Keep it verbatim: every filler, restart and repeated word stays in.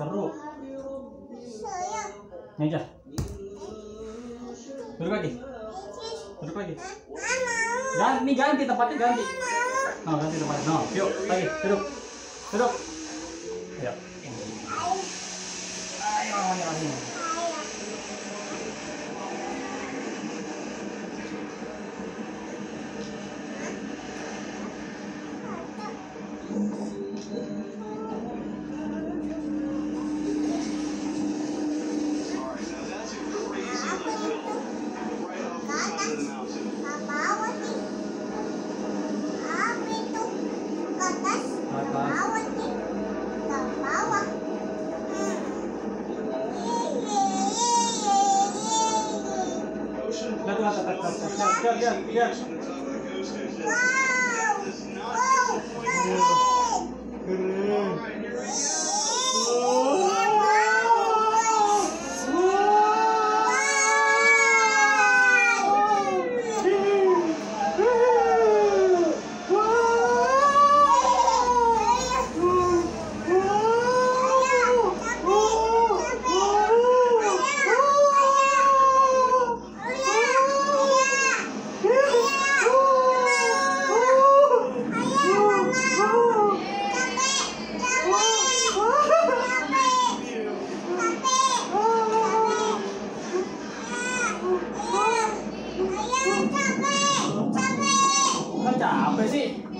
Seru. Meja. Duduk lagi. Duduk lagi. Dan ini ganti tempatnya ganti. No, ganti tempatnya. No, yuk lagi duduk. Duduk. Ayo. Ayo maunya lagi. Yeah, yeah, yeah. Wow! Wow! Good. Capek sih.